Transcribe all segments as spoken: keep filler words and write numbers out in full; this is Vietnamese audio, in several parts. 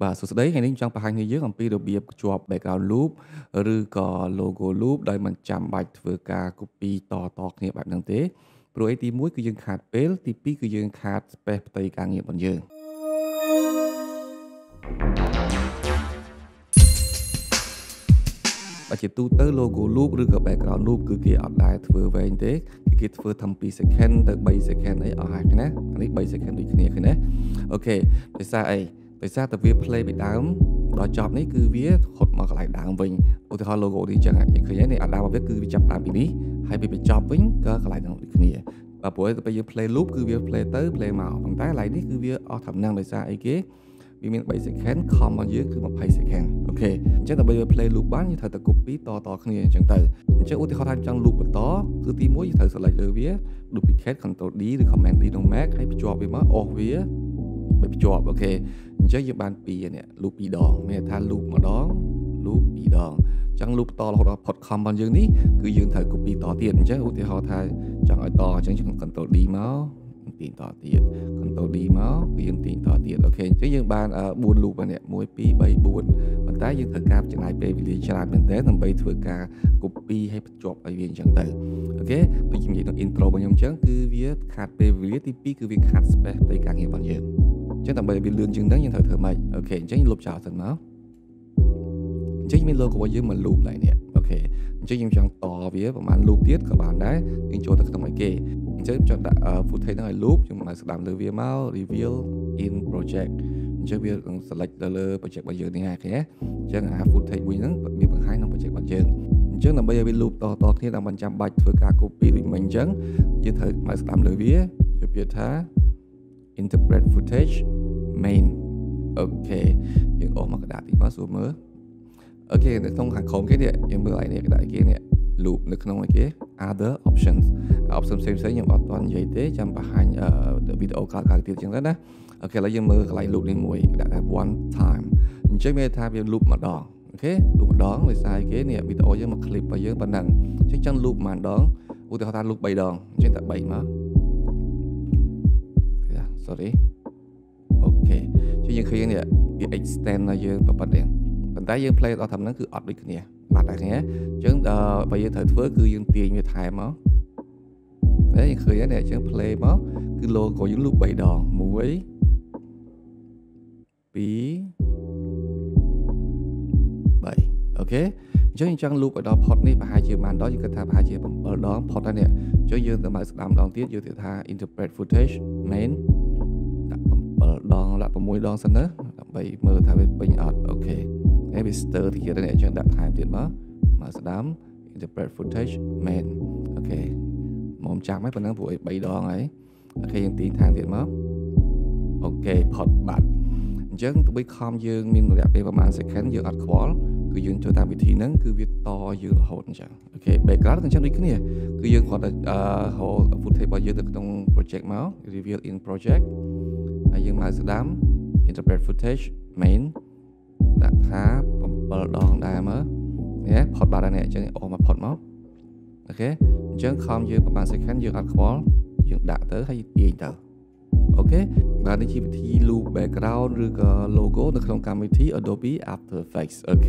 Và sau đấy hãy đến trong bài hành như dưới còn pi được biệp chuột background loop, rồi có logo loop, đây mình chạm bạch vừa cả copy to to như bạn đang thế. Rồi thì mũi cứ dừng khát bell, thì pi cứ dừng khát bẹp tay càng nghiệp bằng dừng. Và chỉ tu tới logo loop rồi có background loop cứ kia ở đại vừa về như thế. Khi vừa thăm pi second tới bảy second ấy ở hai cái nè, anh ấy bảy second đi kia cái nè. Ok, để sao ấy? Tại sao tập viết play bị đám đó chọn đấy cứ viết hột mà lại đảng mình ô thì họ logo đi chẳng hạn những cái này ở đâu mà viết cứ bị chậm đảng bị đi hay bị bị chọn mình cơ lại nó cái này và buổi tập viết play loop cứ viết play tới play màu bằng tay lại đấy cứ viết ở thẩm năng tại sao ấy kia vì mình bảy sẽ khen không mà dưới cứ một bảy sẽ khen ok chắc là bây giờ play loop bán như thời tập copy to to cái này chẳng từ chắc ô thì họ tham trong loop của đó cứ tí mỗi như thời sẽ lại lừa viết duplicate control đi rồi comment đi đồng mát hay bị chọn bị mất ô viết bị chọn ok chắc như bàn pì này lúp bị đòn mẹ tha lúp mà đó lúp bị đòn chẳng lúp to là họ phật khom bằng dương ní cứ dương thời copy to tiền chứ thì họ thay chẳng ở to chứ chẳng cần tổ đi máu tiền to tiền cần tổ đi máu cứ dương tiền to tiền ok chứ dương bàn ở buồn lúp này mỗi pì bảy buồn mình tái dương thời cáp chẳng ai về vì trả mình té thằng bảy thừa cả copy hay chọn ở viên chẳng từ ok bây giờ nó intro bằng nhóm chứ cứ viết khát về viết thì pì cứ viết khát space tây càng nhiều bằng dương chắc tạm biệt lương chừng đáng nhưng thời thơ mày ok chắc như lục chào thành máu chắc như lô của dưới mình lụp lại nè ok chắc như chẳng to vía và màn lụp tiết các bạn đấy nhưng chỗ thật không phải kê chắc cho đã phụ thấy nó là lụp nhưng mà sẽ làm lưu vía máu reveal in project chắc biết select lơ project bao giờ thì hai cái chắc là phụ thấy quý lắm biết bằng hai năm project bao giờ chắc là bây giờ bị lụp to to thế là mình chạm bạch với cả copy thì mình chắc như thời mà sẽ làm lưu vía cho biết thá interpret footage main ok những ổ mà cái đã thì mất số mới ok để thông hàng không cái này em bữa lại này cái đại kia này loop được không cái other options options xem xem những bảo toàn gì thế trong bài hành video khác khác tiếp chẳng đó đó ok lấy giờ mới lại loop lên mũi đã là one time chơi meta về loop mà đỏ ok loop mà đón người sai cái này video với một clip và với bản năng chắc chắn loop mà đón u thì họ ta loop bảy đòn trên tập bảy mà sorry ok chứ như khi này việc extend là dương và bạn đèn bạn tái dương play đó thầm nó cứ ọt đi cái này bạn đại nhé chứ bây giờ thời phước cứ dương tiền như thái máu đấy như khi này chứ play máu cứ lô có những lúc bảy đòn muối bí bảy ok chứ như trong lúc ở đó port này và hai chiều màn đó chỉ cần thả hai chiều ở đó port này chứ dương tầm bạn làm đòn tiết dương thì thả interpret footage main đòn lại vào môi đòn sân nữa bảy mơ thay về bình ọt ok Ebister thì kia đây này chẳng đặt hai tiền mất mà sẽ đám interpret footage man ok mồm chạm mấy phần năng vội bảy đòn ấy ok những tí thang tiền mất ok hot bạn chứ tụi bây không dương mình đẹp về và màn sẽ khán dương ọt khó cứ dương cho ta bị thi nắng cứ viết to dương là hồn chẳng ok bảy cát cần chắc đi cái này cứ dương hoặc là hồ phụ thể bao giờ được trong project máu reveal in project dương mà sẽ đám interpret footage main đã thá bờ đòn đài mớ nhé port bà đây nè cho nên ôm mà port móc ok chứ không dương bạn sẽ khán dương alcohol dương đã tới hay tiền tờ ok và đây chỉ thi lưu background rồi logo được trong cam thi Adobe After Effects ok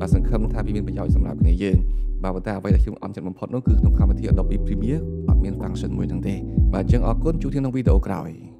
và sản phẩm thay vì mình bây giờ sản phẩm này dương và ta vậy là chúng on trên một port nó cứ trong cam thi Adobe Premiere admin function mới thằng tê và chương ở cuốn chú thiên trong video cào